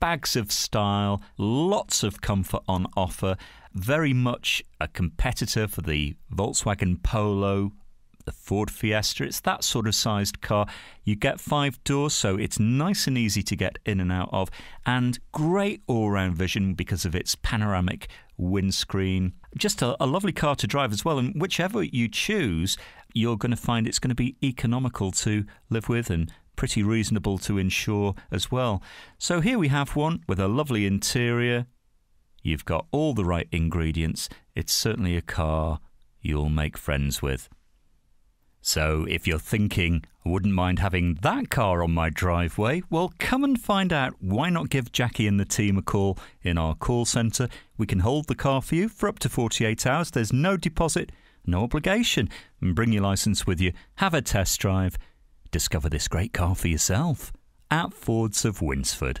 bags of style, lots of comfort on offer, very much a competitor for the Volkswagen Polo, the Ford Fiesta. It's that sort of sized car. You get 5 doors, so it's nice and easy to get in and out of, and great all-round vision because of its panoramic windscreen. Just a lovely car to drive as well, and whichever you choose, you're going to find it's going to be economical to live with and pretty reasonable to insure as well. So here we have one with a lovely interior. You've got all the right ingredients. It's certainly a car you'll make friends with. So if you're thinking, I wouldn't mind having that car on my driveway, well, come and find out. Why not give Jackie and the team a call in our call centre? We can hold the car for you for up to 48 hours. There's no deposit, no obligation. And bring your licence with you. Have a test drive. Discover this great car for yourself at Fords of Winsford.